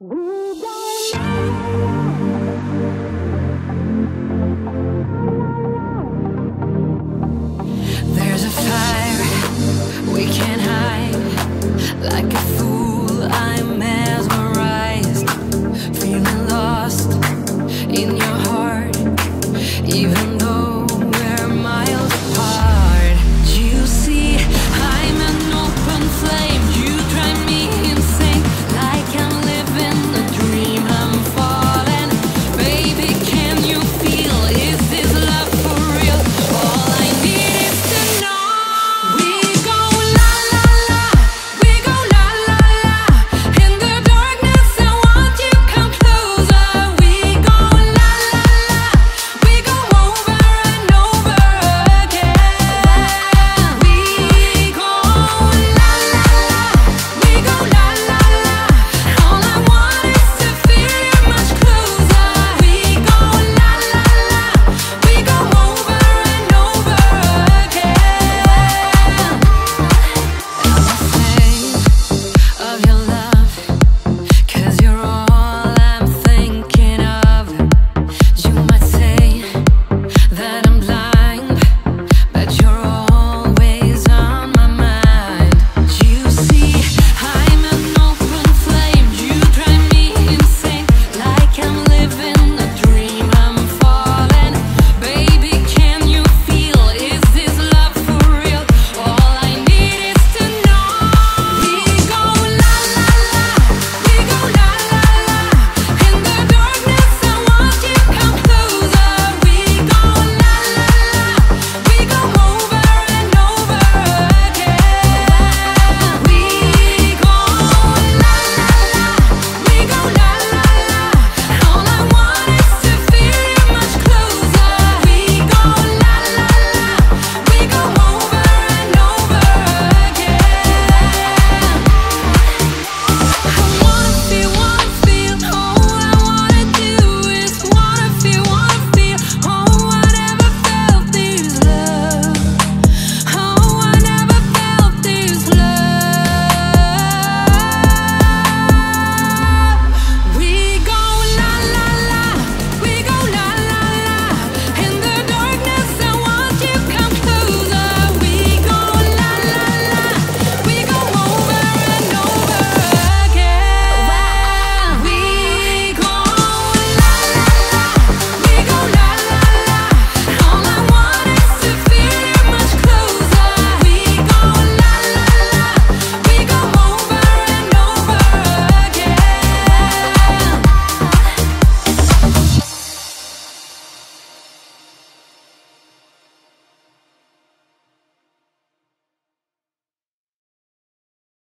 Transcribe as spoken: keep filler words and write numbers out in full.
We don't know. Like a fool.